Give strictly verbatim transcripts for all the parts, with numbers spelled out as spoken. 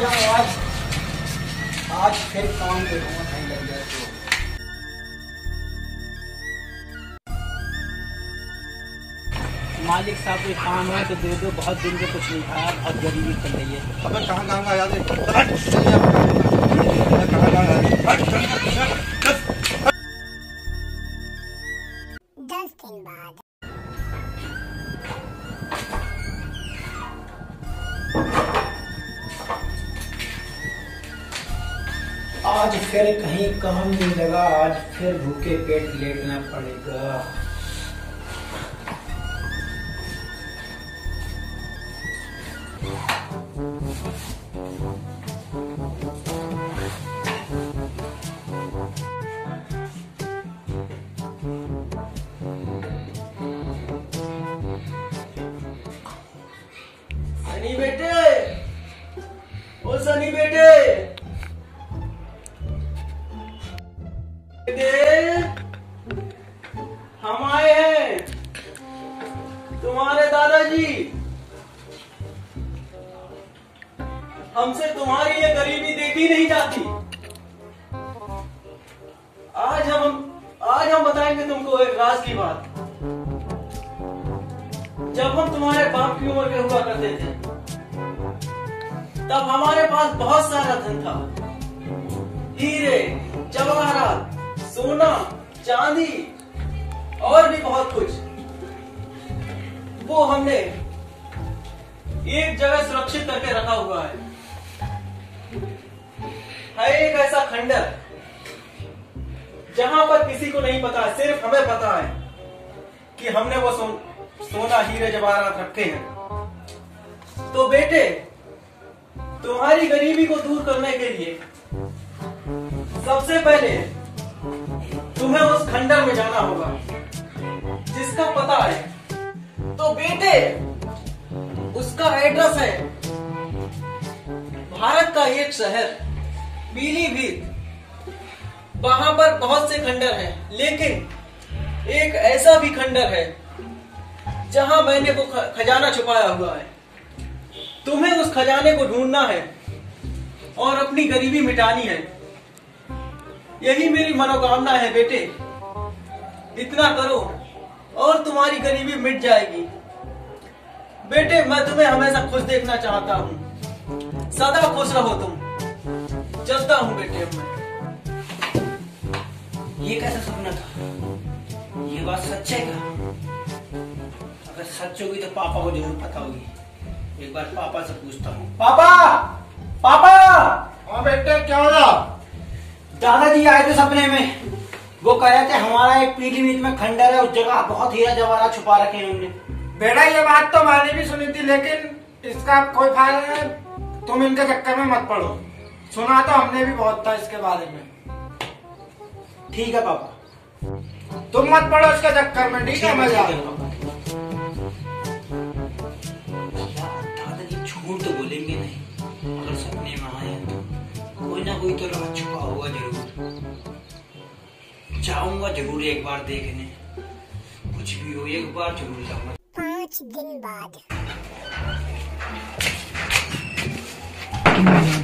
जाओ आज आज फिर काम दे दूंगा कहीं लग जाए तो। मालिक साहब कोई काम है तो दे दो, बहुत दिन से कुछ नहीं खाया, बहुत गरीबी चल रही है। अबे कहाँ कहाँ का याद है कहाँ कहाँ दस दिन बाद आज फिर कहीं काम नहीं लगा, आज फिर भूखे पेट लेटना पड़ेगा। सनी बेटे, ओ सनी बेटे हम आए हैं, तुम्हारे दादाजी हमसे तुम्हारी ये गरीबी देखी नहीं जाती। आज हम आज हम बताएंगे तुमको एक राज की बात। जब हम तुम्हारे बाप की उम्र के हुआ करते थे तब हमारे पास बहुत सारा धन था, हीरे जवाहरात सोना चांदी और भी बहुत कुछ, वो हमने एक जगह सुरक्षित करके रखा हुआ है। है एक ऐसा खंडर जहां पर किसी को नहीं पता, सिर्फ हमें पता है कि हमने वो सो, सोना हीरे जवाहरात रखे हैं। तो बेटे तुम्हारी गरीबी को दूर करने के लिए सबसे पहले तुम्हें उस खंडर में जाना होगा जिसका पता है। तो बेटे उसका एड्रेस है भारत का एक शहर पीलीभीत। वहां पर बहुत से खंडर हैं, लेकिन एक ऐसा भी खंडर है जहां मैंने वो खजाना छुपाया हुआ है। तुम्हें उस खजाने को ढूंढना है और अपनी गरीबी मिटानी है, यही मेरी मनोकामना है। बेटे इतना करो और तुम्हारी गरीबी मिट जाएगी। बेटे मैं तुम्हें हमेशा खुश देखना चाहता हूँ, सदा खुश रहो तुम। चलता हूँ बेटे मैं। ये कैसा सपना था? ये बात सच है क्या? अगर सच होगी तो पापा को जरूर पता होगी। एक बार पापा से पूछता हूँ। पापा पापा। हाँ बेटे क्या हो रहा? दादाजी आए थे सपने में, वो कह रहे थे हमारा एक पीलीभीत में खंडर है, उस जगह बहुत हीरा जवाहरात छुपा रखे हैं उन्होंने। बेटा ये बात तो मैंने भी सुनी थी, लेकिन इसका कोई फायदा नहीं, तुम इनके चक्कर में मत पड़ो। सुना तो हमने भी बहुत था इसके बारे में। ठीक है पापा, तुम मत पड़ो इसके चक्कर में। ठीक है मैं जा रहा हूँ। दादाजी झूठ तो बोलेंगे नहीं, अगर सपने में आए कोई ना कोई तो राज छुपा होगा जरूर। जाऊंगा जरूर एक बार देखने, कुछ भी हो एक बार जरूर जाऊंगा। पाँच दिन बाद।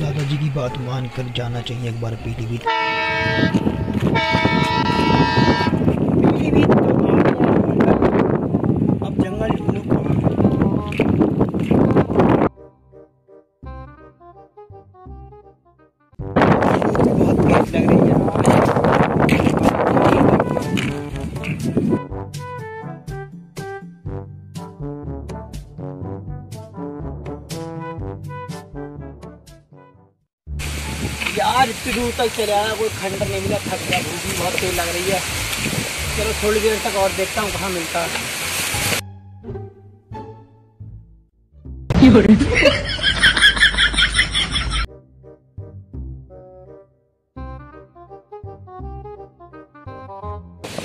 दादाजी की बात मानकर जाना चाहिए एक बार पीलीभीत। पीलीभीत तो अब जंगल ढूंढो कहाँ। यार इतनी दूर तक चले आया, कोई खंडर नहीं मिला, थक गया, भूख भी बहुत तेज लग रही है। चलो थोड़ी देर तक और देखता हूँ कहाँ मिलता है।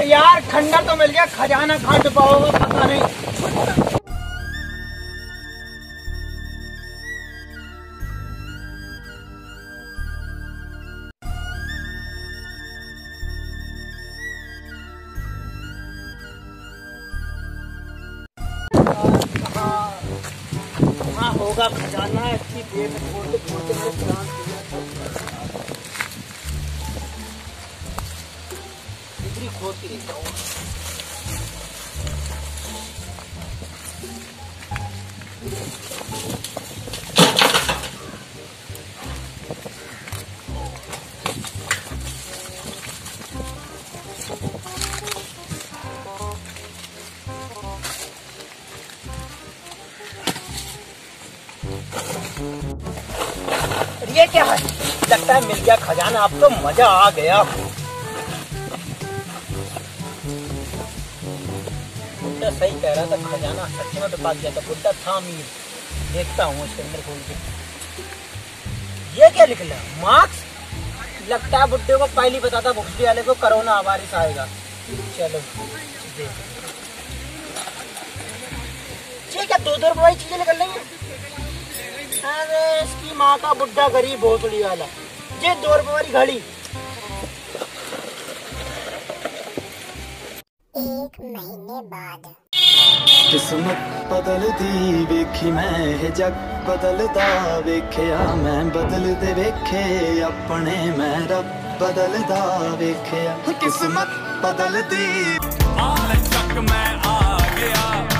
यार खंडर तो मिल गया, खजाना कहाँ छुपा होगा पता नहीं। होगा खजाना अच्छी देर छोड़ते छोड़ते इतनी खोती रहता हूँ। ये क्या है? लगता है मिल गया खजाना, अब तो मजा आ गया। बुड्ढा सही कह रहा था, खजाना सच्ची में तो पास गया था। बुड्ढा था अमीर, देखता हूँ उसके अंदर खोल के। ये क्या निकला? मार्क्स। लगता है बुड्ढे को पहले पता था भुखड़ी वाले को कोरोना वायरस आएगा। चलो ठीक है, दो दो रुपये चीजें निकल रही है। अरे इसकी माँ का बुड्ढा गरीब भोसड़ी वाला, ये दो रुपए वाली घड़ी। एक महीने बाद। किस्मत बदलदी वेखी मैं, जग बदलदा वेखिया मैं, बदलदे वेखे अपने मैं, रब बदलदा वेखिया। किस्मत बदलदी, आज तक मैं आ गया।